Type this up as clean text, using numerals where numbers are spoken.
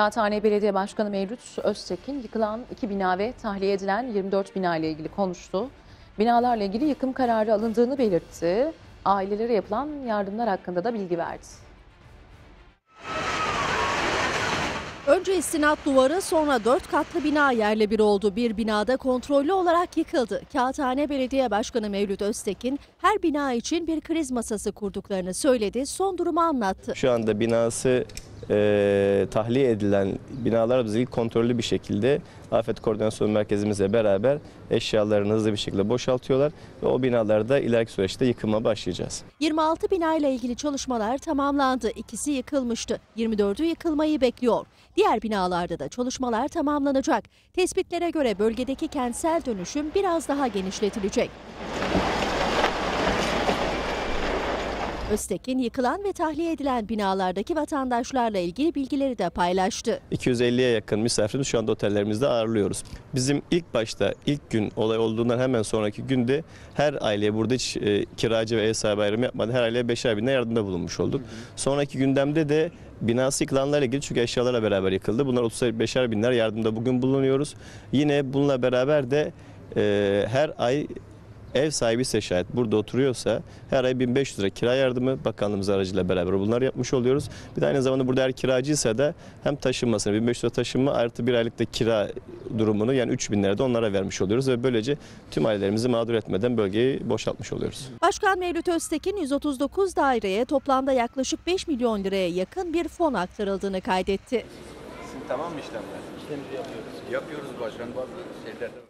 Kağıthane Belediye Başkanı Mevlüt Öztekin yıkılan 2 bina ve tahliye edilen 24 bina ile ilgili konuştu. Binalarla ilgili yıkım kararı alındığını belirtti. Ailelere yapılan yardımlar hakkında da bilgi verdi. Önce istinat duvarı, sonra 4 katlı bina yerle bir oldu. Bir binada kontrollü olarak yıkıldı. Kağıthane Belediye Başkanı Mevlüt Öztekin her bina için bir kriz masası kurduklarını söyledi. Son durumu anlattı. Şu anda binası tahliye edilen binalar bizi kontrollü bir şekilde Afet Koordinasyonu Merkezimizle beraber eşyalarını hızlı bir şekilde boşaltıyorlar ve o binalarda ileriki süreçte yıkıma başlayacağız. 26 binayla ilgili çalışmalar tamamlandı. İkisi yıkılmıştı. 24'ü yıkılmayı bekliyor. Diğer binalarda da çalışmalar tamamlanacak. Tespitlere göre bölgedeki kentsel dönüşüm biraz daha genişletilecek. Öztekin yıkılan ve tahliye edilen binalardaki vatandaşlarla ilgili bilgileri de paylaştı. 250'ye yakın misafirimiz şu anda otellerimizde ağırlıyoruz. Bizim ilk başta ilk gün olay olduğundan hemen sonraki günde her aileye burada hiç kiracı ve ev sahibi ayrımı yapmadan her aileye 5'er bin lira yardımda bulunmuş olduk. Sonraki gündemde de binası yıkılanlarla ilgili çünkü eşyalarla beraber yıkıldı. Bunlar 35'er bin lira yardımda bugün bulunuyoruz. Yine bununla beraber de her ay ev sahibiyse şayet burada oturuyorsa her ay 1500 lira kira yardımı bakanlığımız aracıyla beraber bunları yapmış oluyoruz. Bir de aynı zamanda burada eğer kiracıysa da hem taşınmasını 1500 lira taşınma artı bir aylık da kira durumunu yani 3000 lira da onlara vermiş oluyoruz ve böylece tüm ailelerimizi mağdur etmeden bölgeyi boşaltmış oluyoruz. Başkan Mevlüt Öztekin 139 daireye toplamda yaklaşık 5 milyon liraya yakın bir fon aktarıldığını kaydetti. Tamam mı işlemler? İşlemleri yapıyoruz. Yapıyoruz başkan.